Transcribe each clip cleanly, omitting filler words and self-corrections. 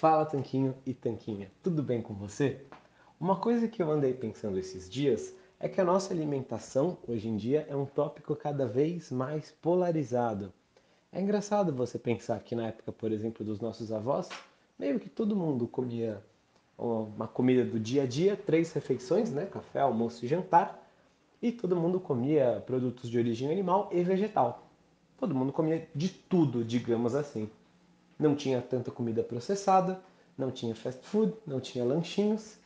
Fala Tanquinho e Tanquinha, tudo bem com você? Uma coisa que eu andei pensando esses dias é que a nossa alimentação hoje em dia é um tópico cada vez mais polarizado. É engraçado você pensar que na época, por exemplo, dos nossos avós, meio que todo mundo comia uma comida do dia a dia, 3 refeições, né? Café, almoço e jantar, e todo mundo comia produtos de origem animal e vegetal. Todo mundo comia de tudo, digamos assim. Não tinha tanta comida processada, não tinha fast food, não tinha lanchinhos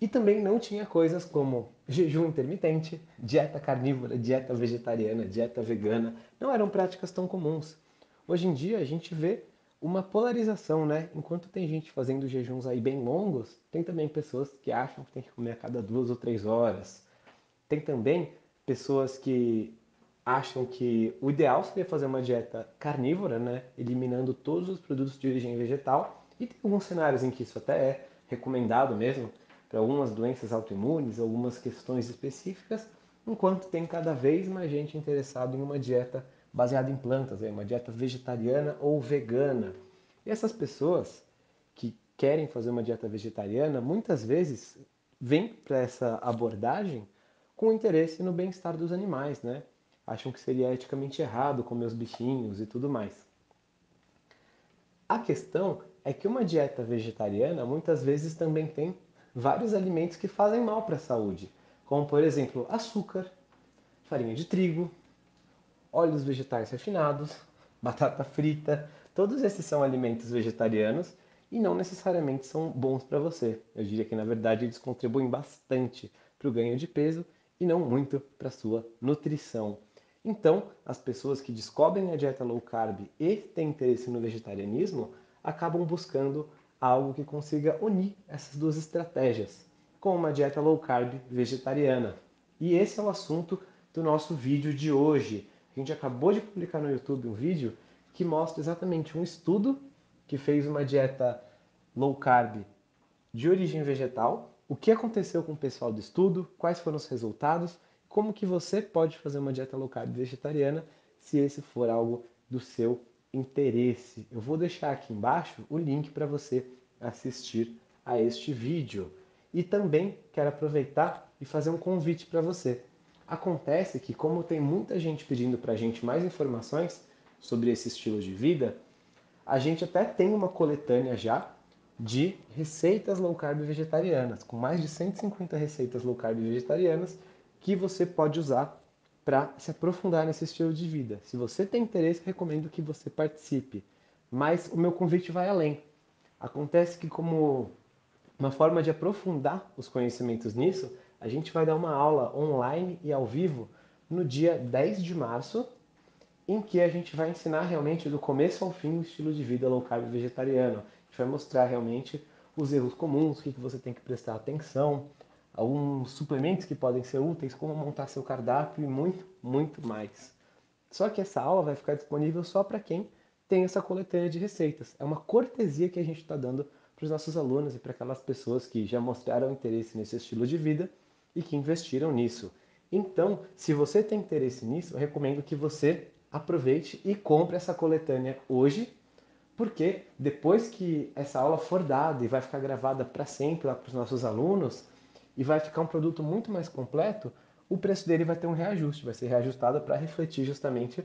e também não tinha coisas como jejum intermitente, dieta carnívora, dieta vegetariana, dieta vegana. Não eram práticas tão comuns. Hoje em dia a gente vê uma polarização, né? Enquanto tem gente fazendo jejuns aí bem longos, tem também pessoas que acham que tem que comer a cada 2 ou 3 horas. Tem também pessoas que acham que o ideal seria fazer uma dieta carnívora, né? Eliminando todos os produtos de origem vegetal. E tem alguns cenários em que isso até é recomendado mesmo para algumas doenças autoimunes, algumas questões específicas, enquanto tem cada vez mais gente interessada em uma dieta baseada em plantas, né? Uma dieta vegetariana ou vegana. E essas pessoas que querem fazer uma dieta vegetariana, muitas vezes vêm para essa abordagem com interesse no bem-estar dos animais, né? Acham que seria eticamente errado comer os bichinhos e tudo mais. A questão é que uma dieta vegetariana muitas vezes também tem vários alimentos que fazem mal para a saúde, como por exemplo açúcar, farinha de trigo, óleos vegetais refinados, batata frita. Todos esses são alimentos vegetarianos e não necessariamente são bons para você. Eu diria que na verdade eles contribuem bastante para o ganho de peso e não muito para a sua nutrição. Então, as pessoas que descobrem a dieta low carb e têm interesse no vegetarianismo, acabam buscando algo que consiga unir essas 2 estratégias, com uma dieta low carb vegetariana. E esse é o assunto do nosso vídeo de hoje. A gente acabou de publicar no YouTube um vídeo que mostra exatamente um estudo que fez uma dieta low carb de origem vegetal, o que aconteceu com o pessoal do estudo, quais foram os resultados, como que você pode fazer uma dieta low carb vegetariana se esse for algo do seu interesse. Eu vou deixar aqui embaixo o link para você assistir a este vídeo. E também quero aproveitar e fazer um convite para você. Acontece que como tem muita gente pedindo para a gente mais informações sobre esse estilo de vida, a gente até tem uma coletânea já de receitas low carb vegetarianas, com mais de 150 receitas low carb vegetarianas que você pode usar para se aprofundar nesse estilo de vida. Se você tem interesse, recomendo que você participe, mas o meu convite vai além. Acontece que como uma forma de aprofundar os conhecimentos nisso, a gente vai dar uma aula online e ao vivo no dia 10 de março, em que a gente vai ensinar realmente do começo ao fim o estilo de vida low carb vegetariano. A gente vai mostrar realmente os erros comuns, o que você tem que prestar atenção, alguns suplementos que podem ser úteis, como montar seu cardápio e muito, muito mais. Só que essa aula vai ficar disponível só para quem tem essa coletânea de receitas. É uma cortesia que a gente está dando para os nossos alunos e para aquelas pessoas que já mostraram interesse nesse estilo de vida e que investiram nisso. Então, se você tem interesse nisso, eu recomendo que você aproveite e compre essa coletânea hoje, porque depois que essa aula for dada e vai ficar gravada para sempre lá para os nossos alunos e vai ficar um produto muito mais completo, o preço dele vai ter um reajuste, vai ser reajustado para refletir justamente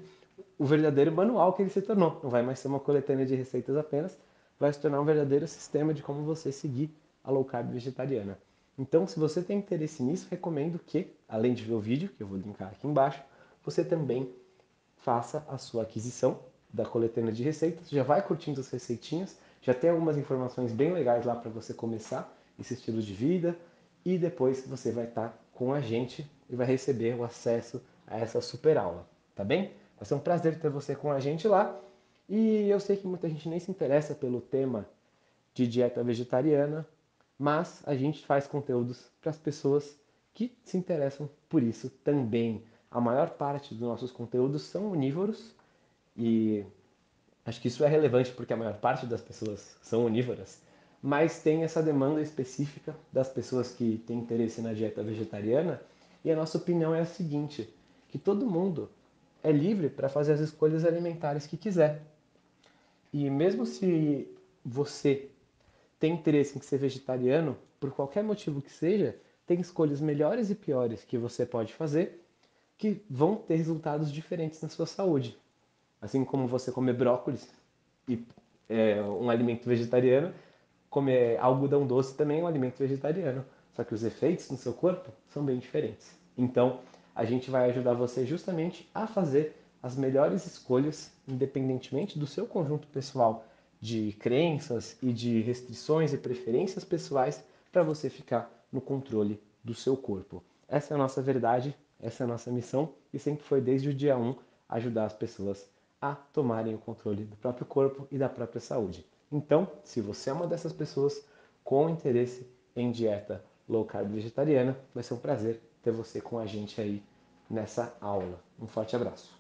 o verdadeiro manual que ele se tornou. Não vai mais ser uma coletânea de receitas apenas, vai se tornar um verdadeiro sistema de como você seguir a low carb vegetariana. Então, se você tem interesse nisso, recomendo que, além de ver o vídeo, que eu vou linkar aqui embaixo, você também faça a sua aquisição da coletânea de receitas, já vai curtindo as receitinhas, já tem algumas informações bem legais lá para você começar esse estilo de vida e depois você vai estar com a gente e vai receber o acesso a essa super aula, tá bem? Vai ser um prazer ter você com a gente lá e eu sei que muita gente nem se interessa pelo tema de dieta vegetariana, mas a gente faz conteúdos para as pessoas que se interessam por isso também. A maior parte dos nossos conteúdos são onívoros, e acho que isso é relevante porque a maior parte das pessoas são onívoras, mas tem essa demanda específica das pessoas que têm interesse na dieta vegetariana e a nossa opinião é a seguinte, que todo mundo é livre para fazer as escolhas alimentares que quiser. E mesmo se você tem interesse em ser vegetariano, por qualquer motivo que seja, tem escolhas melhores e piores que você pode fazer que vão ter resultados diferentes na sua saúde. Assim como você comer brócolis e um alimento vegetariano, comer algodão doce também é um alimento vegetariano. Só que os efeitos no seu corpo são bem diferentes. Então, a gente vai ajudar você justamente a fazer as melhores escolhas, independentemente do seu conjunto pessoal de crenças e de restrições e preferências pessoais, para você ficar no controle do seu corpo. Essa é a nossa verdade, essa é a nossa missão, e sempre foi desde o dia 1 ajudar as pessoas a tomarem o controle do próprio corpo e da própria saúde. Então, se você é uma dessas pessoas com interesse em dieta low carb vegetariana, vai ser um prazer ter você com a gente aí nessa aula. Um forte abraço.